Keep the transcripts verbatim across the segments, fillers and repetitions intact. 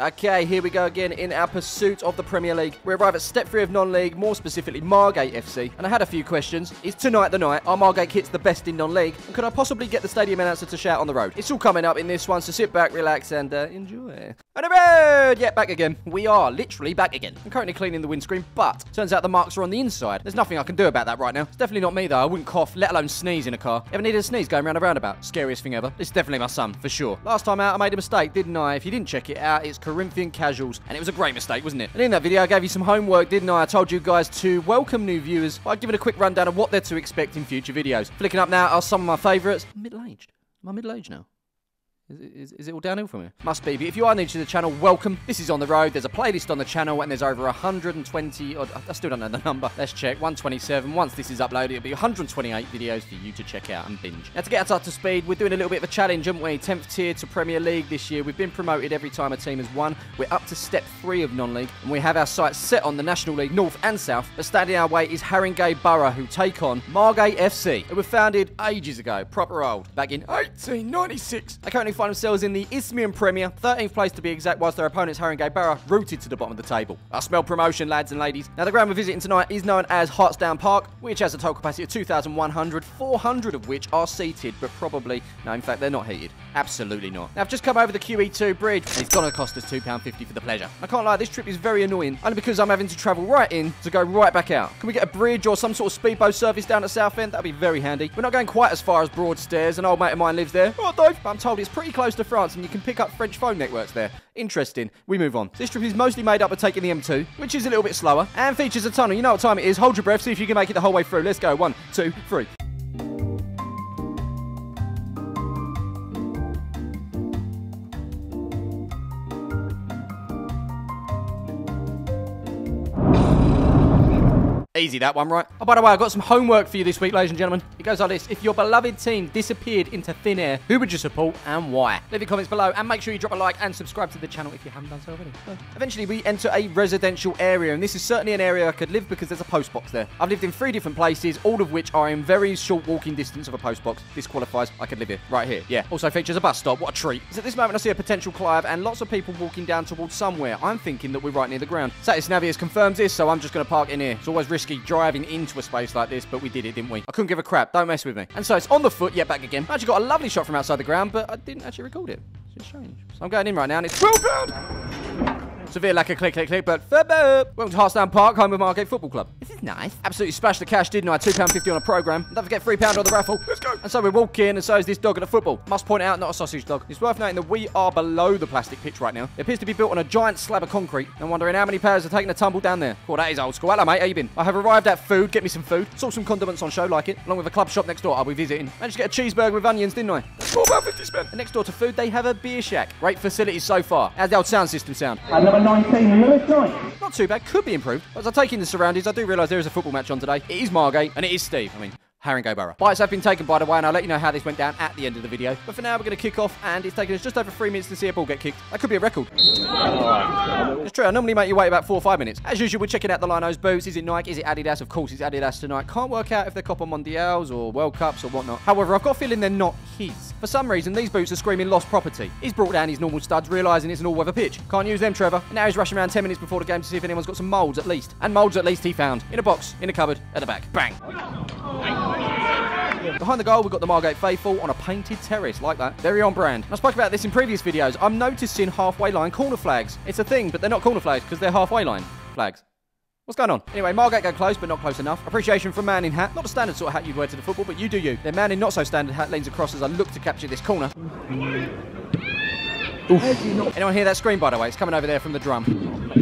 Okay, here we go again in our pursuit of the Premier League. We arrive at step three of non-league, more specifically Margate F C. And I had a few questions. Is tonight the night? Are Margate kits the best in non-league? And could I possibly get the stadium announcer to shout on the road? It's all coming up in this one, so sit back, relax, and uh, enjoy. On the road! Yeah, back again. We are literally back again. I'm currently cleaning the windscreen, but turns out the marks are on the inside. There's nothing I can do about that right now. It's definitely not me, though. I wouldn't cough, let alone sneeze in a car. Ever needed a sneeze going round a roundabout? Scariest thing ever. It's definitely my son, for sure. Last time out, I made a mistake, didn't I? If you didn't check it out, it's Corinthian Casuals, and it was a great mistake, wasn't it? And in that video, I gave you some homework, didn't I? I told you guys to welcome new viewers by giving a quick rundown of what they're to expect in future videos. Flicking up now are some of my favourites. Middle-aged. Am I middle-aged now? Is, is, is it all downhill from here? Must be, but if you are new to the channel, welcome. This is On The Road. There's a playlist on the channel, and there's over one hundred twenty, or I still don't know the number. Let's check, one twenty-seven. Once this is uploaded, it'll be one hundred twenty-eight videos for you to check out and binge. Now, to get us up to speed, we're doing a little bit of a challenge, aren't we? tenth tier to Premier League this year. We've been promoted every time a team has won. We're up to step three of non-league, and we have our sights set on the National League, North and South, but standing our way is Haringey Borough, who take on Margate F C, who were founded ages ago, proper old, back in eighteen ninety-six. I currently find themselves in the Isthmian Premier, thirteenth place to be exact, whilst their opponents Haringey Borough rooted to the bottom of the table. I smell promotion, lads and ladies. Now, the ground we're visiting tonight is known as Hartsdown Park, which has a total capacity of two thousand one hundred, four hundred of which are seated, but probably, no, in fact, they're not heated. Absolutely not. Now, I've just come over the Q E two bridge, and it's gonna cost us two pounds fifty for the pleasure. I can't lie, this trip is very annoying, only because I'm having to travel right in to go right back out. Can we get a bridge or some sort of speedboat service down at Southend? That'd be very handy. We're not going quite as far as Broadstairs. An old mate of mine lives there. Oh, Dave, but I'm told it's pretty close to France, and you can pick up French phone networks there. Interesting. We move on. This trip is mostly made up of taking the M two, which is a little bit slower, and features a tunnel. You know what time it is. Hold your breath, see if you can make it the whole way through. Let's go. One, two, three. Easy, that one, right? Oh, by the way, I've got some homework for you this week, ladies and gentlemen. It goes like this. If your beloved team disappeared into thin air, who would you support and why? Leave your comments below, and make sure you drop a like and subscribe to the channel if you haven't done so already. So, eventually, we enter a residential area, and this is certainly an area I could live because there's a post box there. I've lived in three different places, all of which are in very short walking distance of a post box. This qualifies. I could live here, right here. Yeah. Also features a bus stop. What a treat. So at this moment, I see a potential Clive and lots of people walking down towards somewhere. I'm thinking that we're right near the ground. Satis Navi has confirmed this, so I'm just going to park in here. It's always risky driving into a space like this, but we did it, didn't we? I couldn't give a crap. Don't mess with me. And so it's on the foot. Yeah, back again. I actually got a lovely shot from outside the ground, but I didn't actually record it. It's strange. So I'm going in right now, and it's well done. Severe lack of click, click, click, but welcome to Hartsdown Park, home of Margate Football Club. This is nice. Absolutely smashed the cash, didn't I? two pounds fifty on a programme. Don't forget three pounds on the raffle. Let's go. And so we walk in, and so is this dog at a football. Must point out, not a sausage dog. It's worth noting that we are below the plastic pitch right now. It appears to be built on a giant slab of concrete. I'm wondering how many players are taking a tumble down there. Cool, that is old school. Hello, mate. How you been? I have arrived at food. Get me some food. Saw some condiments on show, like it. Along with a club shop next door I'll be visiting. Managed to get a cheeseburger with onions, didn't I? four pounds fifty spent. And next door to food, they have a beer shack. Great facilities so far. How's the old sound system sound? nineteen, not too bad, could be improved. As I take in the surroundings, I do realise there is a football match on today. It is Margate, and it is Steve. I mean, Haringey Borough. Bites have been taken, by the way, and I'll let you know how this went down at the end of the video. But for now, we're going to kick off, and it's taken us just over three minutes to see a ball get kicked. That could be a record. It's true, I normally make you wait about four or five minutes. As usual, we're checking out the Lino's boots. Is it Nike? Is it Adidas? Of course, it's Adidas tonight. Can't work out if they're Copa Mondiales or World Cups or whatnot. However, I've got a feeling they're not his. For some reason, these boots are screaming lost property. He's brought down his normal studs, realising it's an all-weather pitch. Can't use them, Trevor. And now he's rushing around ten minutes before the game to see if anyone's got some moulds at least. And moulds at least he found. In a box, in a cupboard, at the back. Bang. Behind the goal, we've got the Margate Faithful on a painted terrace, like that. Very on brand. I spoke about this in previous videos. I'm noticing halfway line corner flags. It's a thing, but they're not corner flags because they're halfway line flags. What's going on? Anyway, Margate go close, but not close enough. Appreciation for man in hat. Not a standard sort of hat you'd wear to the football, but you do you. Their man in not so standard hat leans across as I look to capture this corner. Oof. Anyone hear that scream, by the way? It's coming over there from the drum.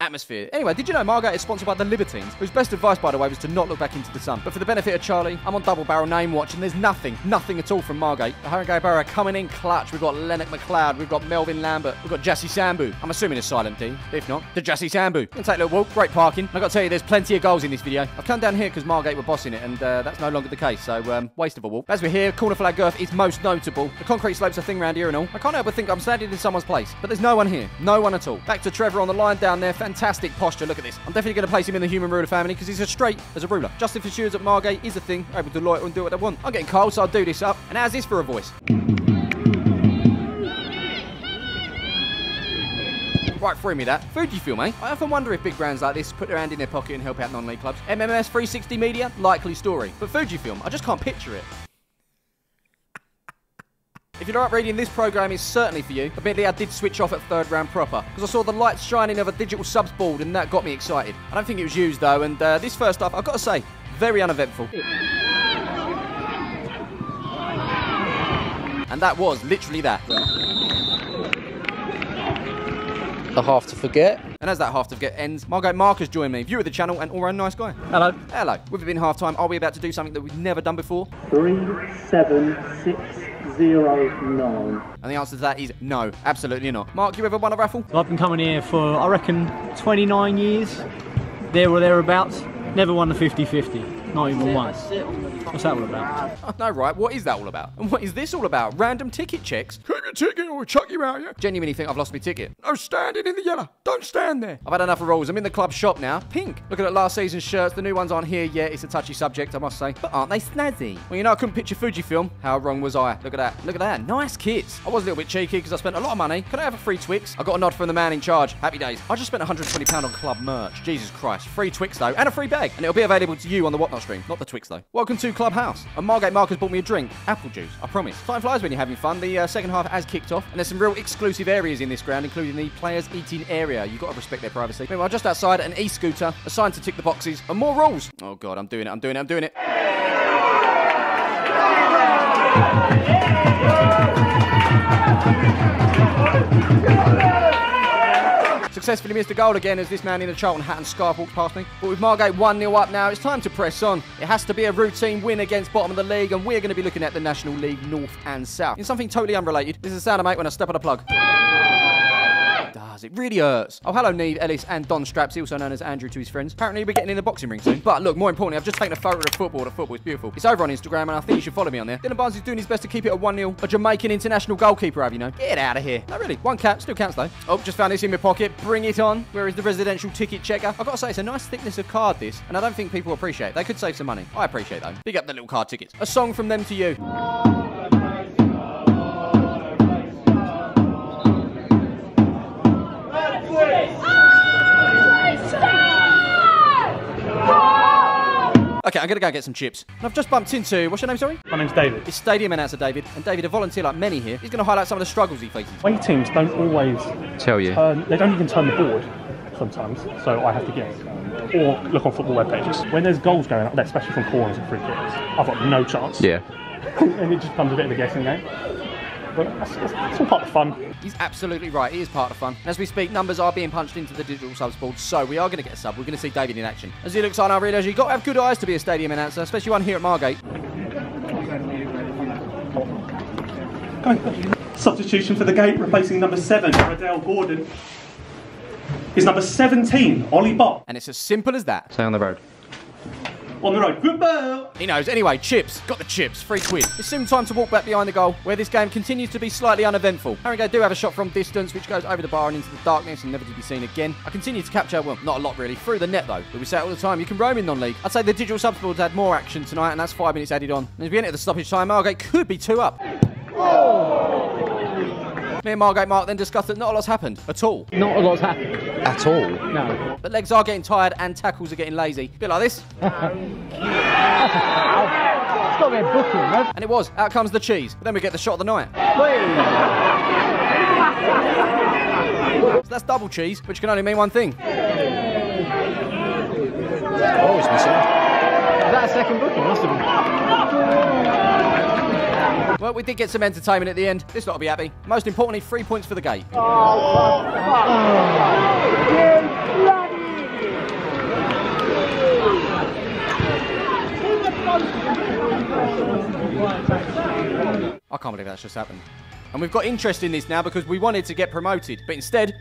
Atmosphere. Anyway, did you know Margate is sponsored by the Libertines, whose best advice, by the way, was to not look back into the sun. But for the benefit of Charlie, I'm on double barrel name watch, and there's nothing, nothing at all from Margate. The Haringey Borough coming in clutch. We've got Lennon McLeod, we've got Melvin Lambert, we've got Jassy Sambu. I'm assuming a silent D. If not, the Jassy Sambu. Can take a little walk. Great parking. And I got to tell you, there's plenty of goals in this video. I've come down here because Margate were bossing it, and uh, that's no longer the case. So um, waste of a walk. As we're here, corner flag girth is most notable. The concrete slopes a thing round here and all. I can't help but think I'm standing in someone's place, but there's no one here, no one at all. Back to Trevor on the line down there. Fantastic posture, look at this. I'm definitely going to place him in the human ruler family because he's as straight as a ruler. Justin for Stewards at Margate is a thing. They're able to loiter and do what they want. I'm getting cold, so I'll do this up. And how's this for a voice? Right through me, that. Fujifilm, eh? I often wonder if big brands like this put their hand in their pocket and help out non-league clubs. M M S three sixty media, likely story. But Fujifilm, I just can't picture it. If you like reading, this programme is certainly for you. Admittedly, I did switch off at third round proper, because I saw the lights shining of a digital subs board and that got me excited. I don't think it was used though, and uh, this first half, I've got to say, very uneventful. And that was literally that. The half to forget. And as that half to forget ends, Margot Marcus joined me, viewer of the channel and all-round nice guy. Hello. Hello. With it being half-time, are we about to do something that we've never done before? Three, seven, six, zero, nine. And the answer to that is no, absolutely not. Mark, you ever won a raffle? I've been coming here for, I reckon, twenty-nine years, there or thereabouts. Never won the fifty fifty. Not even once. What's that all about? I know, right? What is that all about? And what is this all about? Random ticket checks? Keep your ticket or we'll chuck you out, yeah? Genuinely think I've lost my ticket. No standing in the yellow. Don't stand there. I've had enough of rules. I'm in the club shop now. Pink. Looking at last season's shirts. The new ones aren't here yet. It's a touchy subject, I must say. But aren't they snazzy? Well, you know, I couldn't picture Fujifilm. How wrong was I? Look at that. Look at that. Nice kits. I was a little bit cheeky because I spent a lot of money. Could I have a free Twix? I got a nod from the man in charge. Happy days. I just spent one hundred and twenty pounds on club merch. Jesus Christ. Free Twix, though. And a free bag. And it'll be available to you on the Whatnot stream, not the Twix though. Welcome to Clubhouse. And Margate Mark has bought me a drink. Apple juice, I promise. Time flies when you're having fun. The uh, second half has kicked off and there's some real exclusive areas in this ground, including the players eating area. You've got to respect their privacy. Meanwhile, just outside, an e-scooter, a sign to tick the boxes and more rules. Oh God, I'm doing it, I'm doing it, I'm doing it. Successfully missed a goal again as this man in a Charlton hat and scarf walked past me. But with Margate one nil up now, it's time to press on. It has to be a routine win against bottom of the league, and we're going to be looking at the National League North and South. In something totally unrelated, this is the sound I make when I step on a plug. Does it really hurts? Oh, hello, Niamh Ellis and Don Strapsy, also known as Andrew to his friends. Apparently, we're getting in the boxing ring soon. But look, more importantly, I've just taken a photo of football. The football is beautiful. It's over on Instagram, and I think you should follow me on there. Dylan Barnes is doing his best to keep it a one nil. A Jamaican international goalkeeper, have you know? Get out of here. No, really. One cap still counts though. Oh, just found this in my pocket. Bring it on. Where is the residential ticket checker? I've got to say, it's a nice thickness of card this, and I don't think people appreciate it. They could save some money. I appreciate though. Big up the little card tickets. A song from them to you. Okay, I'm going to go get some chips. And I've just bumped into... What's your name, sorry? My name's David. It's Stadium announcer David. And David, a volunteer like many here, he's going to highlight some of the struggles he faces. Away teams don't always... Tell you. Turn, they don't even turn the board sometimes, so I have to guess. Or look on football web pages. When there's goals going up, especially from corners and free kicks, I've got no chance. Yeah. And it just becomes a bit of a guessing game. But that's, that's all part of fun. He's absolutely right, it is part of fun. As we speak, numbers are being punched into the digital subs board, so we are going to get a sub. We're going to see David in action. As he looks on, I realise you've got to have good eyes to be a stadium announcer, especially one here at Margate. Substitution for the gate, replacing number seven for Adele Gordon, is number seventeen, Ollie Bop. And it's as simple as that. Stay on the road. On the road, goodbye! He knows. Anyway, chips. Got the chips. Three quid. It's soon time to walk back behind the goal, where this game continues to be slightly uneventful. Haringey do have a shot from distance, which goes over the bar and into the darkness and never to be seen again. I continue to capture, well, not a lot really, through the net though. But we say it all the time, you can roam in non-league. I'd say the digital subs board's had more action tonight, and that's five minutes added on. And as we enter the stoppage time, Margate could be two up. Oh. Me and Margate Mark then discussed that not a lot's happened. At all. Not a lot's happened. At all? No. But legs are getting tired and tackles are getting lazy. A bit like this. It's got to be a booking, man. And it was. Out comes the cheese. But then we get the shot of the night. So that's double cheese, which can only mean one thing. Oh, it's missing. Is that a second booking? Must have been. Well, we did get some entertainment at the end. This lot will be happy. Most importantly, three points for the gate. Oh, oh, fuck. Oh. I can't believe that's just happened. And we've got interest in this now because we wanted to get promoted, but instead...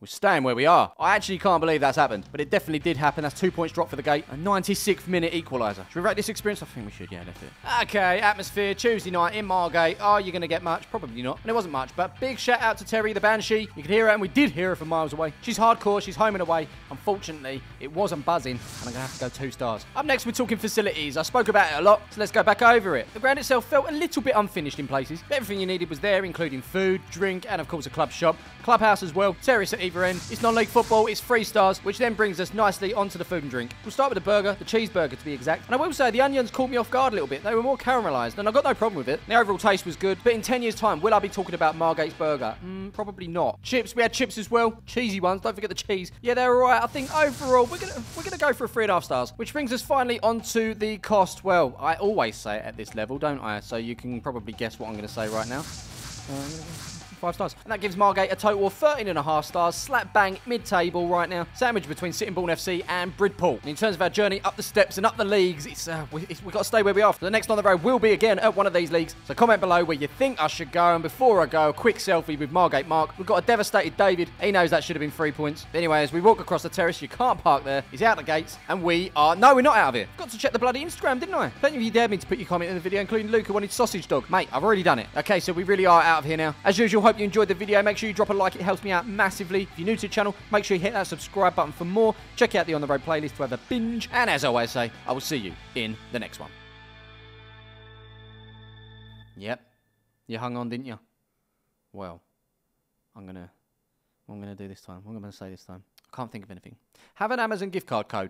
We're staying where we are. I actually can't believe that's happened, but it definitely did happen. That's two points dropped for the gate. A ninety-sixth minute equaliser. Should we rate this experience? I think we should, yeah, left it. Okay, atmosphere, Tuesday night in Margate. Are you going to get much? Probably not. And it wasn't much, but big shout out to Terry the Banshee. You could hear her, and we did hear her from miles away. She's hardcore, she's home and away. Unfortunately, it wasn't buzzing, and I'm going to have to go two stars. Up next, we're talking facilities. I spoke about it a lot, so let's go back over it. The ground itself felt a little bit unfinished in places. Everything you needed was there, including food, drink, and of course a club shop. Clubhouse as well. Terrace at either end. It's non-league football, it's three stars, which then brings us nicely onto the food and drink. We'll start with the burger, the cheeseburger to be exact. And I will say the onions caught me off guard a little bit. They were more caramelised, and I got no problem with it. The overall taste was good, but in ten years' time, will I be talking about Margate's burger? Mm, probably not. Chips, we had chips as well. Cheesy ones, don't forget the cheese. Yeah, they're alright. I think overall, we're gonna we're gonna go for a three and a half stars, which brings us finally onto the cost. Well, I always say it at this level, don't I? So you can probably guess what I'm gonna say right now. Um... Five stars. And that gives Margate a total of thirteen and a half stars, slap bang, mid-table right now, sandwiched between Sittingbourne F C and Bridport. And in terms of our journey up the steps and up the leagues, it's, uh, we, it's we've got to stay where we are. So the next on the road will be again at one of these leagues, so comment below where you think I should go, and before I go, a quick selfie with Margate Mark. We've got a devastated David. He knows that should have been three points. But anyway, as we walk across the terrace, you can't park there. He's out the gates, and we are... No, we're not out of here. Got to check the bloody Instagram, didn't I? Plenty of you dared me to put your comment in the video, including Luke, who wanted sausage dog. Mate, I've already done it. Okay, so we really are out of here now. As usual, hope you enjoyed the video. Make sure you drop a like, it helps me out massively. If you're new to the channel, make sure you hit that subscribe button for more. Check out the On The Road playlist to have a binge. And as I always say, I will see you in the next one. Yep. You hung on, didn't you? Well, I'm gonna I'm gonna do this time. What am I gonna say this time? I can't think of anything. Have an Amazon gift card code.